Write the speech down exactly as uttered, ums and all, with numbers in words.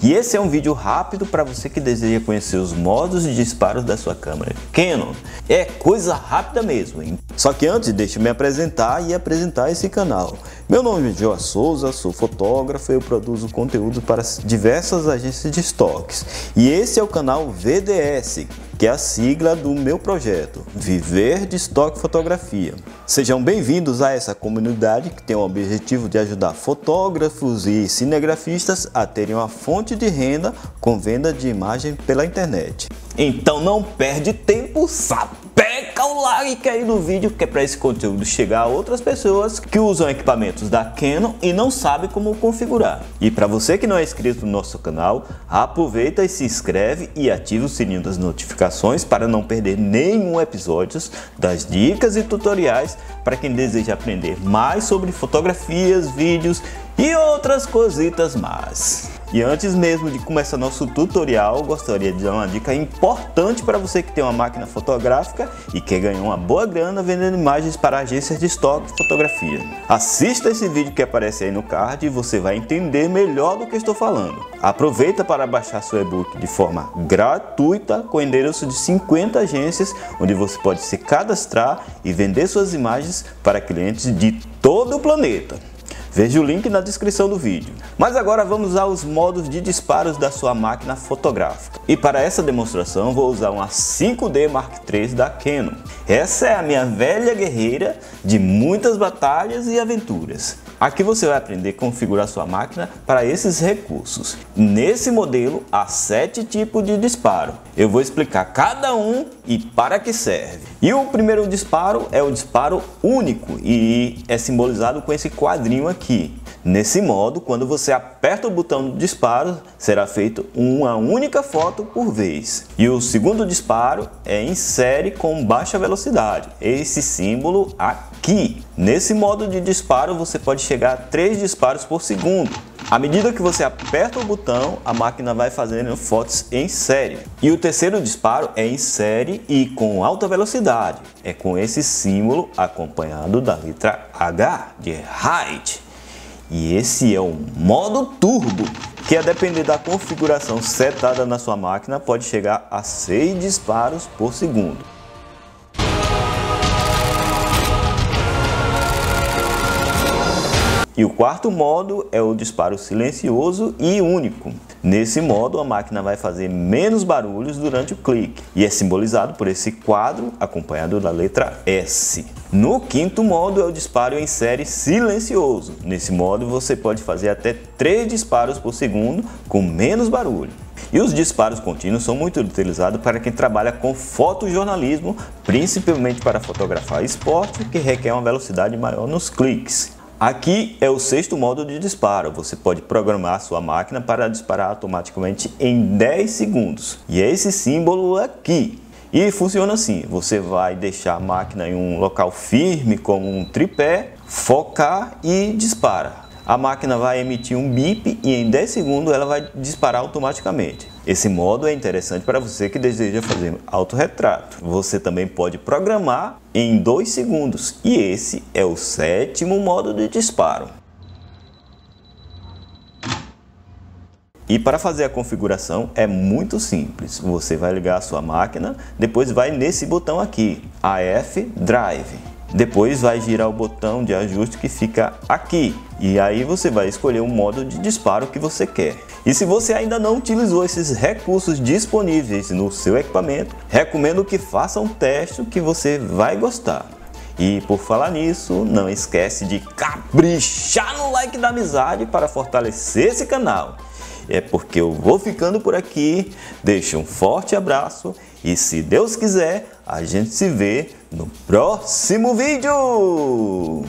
E esse é um vídeo rápido para você que deseja conhecer os modos de disparos da sua câmera Canon. É coisa rápida mesmo, hein? Só que antes, deixa eu me apresentar e apresentar esse canal. Meu nome é João Souza, sou fotógrafo e eu produzo conteúdo para diversas agências de estoques. E esse é o canal V D S, que é a sigla do meu projeto, Viver de Stock Fotografia. Sejam bem-vindos a essa comunidade que tem o objetivo de ajudar fotógrafos e cinegrafistas a terem uma fonte de renda com venda de imagem pela internet. Então não perde tempo, sapeca o like aí no vídeo, que é para esse conteúdo chegar a outras pessoas que usam equipamentos da Canon e não sabem como configurar. E para você que não é inscrito no nosso canal, aproveita e se inscreve e ativa o sininho das notificações para não perder nenhum episódio das dicas e tutoriais para quem deseja aprender mais sobre fotografias, vídeos e outras cositas mais. E antes mesmo de começar nosso tutorial, gostaria de dar uma dica importante para você que tem uma máquina fotográfica e quer ganhar uma boa grana vendendo imagens para agências de estoque de fotografia. Assista esse vídeo que aparece aí no card e você vai entender melhor do que estou falando. Aproveita para baixar seu e-book de forma gratuita com endereço de cinquenta agências, onde você pode se cadastrar e vender suas imagens para clientes de todo o planeta. Veja o link na descrição do vídeo. Mas agora vamos aos modos de disparos da sua máquina fotográfica. E para essa demonstração vou usar uma cinco D Mark três da Canon. Essa é a minha velha guerreira de muitas batalhas e aventuras. Aqui você vai aprender a configurar sua máquina para esses recursos. Nesse modelo há sete tipos de disparo. Eu vou explicar cada um e para que serve. E o primeiro disparo é o disparo único e é simbolizado com esse quadrinho aqui. Nesse modo, quando você aperta o botão do disparo, será feito uma única foto por vez. E o segundo disparo é em série com baixa velocidade, esse símbolo aqui. Nesse modo de disparo você pode chegar a três disparos por segundo. À medida que você aperta o botão, a máquina vai fazendo fotos em série. E o terceiro disparo é em série e com alta velocidade. É com esse símbolo acompanhado da letra H de Height. E esse é o modo turbo, que a depender da configuração setada na sua máquina pode chegar a seis disparos por segundo. E o quarto modo é o disparo silencioso e único. Nesse modo a máquina vai fazer menos barulhos durante o clique e é simbolizado por esse quadro acompanhado da letra S. No quinto modo é o disparo em série silencioso. Nesse modo você pode fazer até três disparos por segundo com menos barulho. E os disparos contínuos são muito utilizados para quem trabalha com fotojornalismo, principalmente para fotografar esporte, que requer uma velocidade maior nos cliques. Aqui é o sexto modo de disparo, você pode programar a sua máquina para disparar automaticamente em dez segundos. E é esse símbolo aqui. E funciona assim, você vai deixar a máquina em um local firme como um tripé, focar e dispara. A máquina vai emitir um bip e em dez segundos ela vai disparar automaticamente. Esse modo é interessante para você que deseja fazer autorretrato. Você também pode programar em dois segundos. E esse é o sétimo modo de disparo. E para fazer a configuração é muito simples. Você vai ligar a sua máquina, depois vai nesse botão aqui, A F Drive. Depois vai girar o botão de ajuste que fica aqui. E aí você vai escolher o modo de disparo que você quer. E se você ainda não utilizou esses recursos disponíveis no seu equipamento, recomendo que faça um teste que você vai gostar. E por falar nisso, não esquece de caprichar no like da amizade para fortalecer esse canal. É porque eu vou ficando por aqui, deixo um forte abraço e se Deus quiser, a gente se vê no próximo vídeo!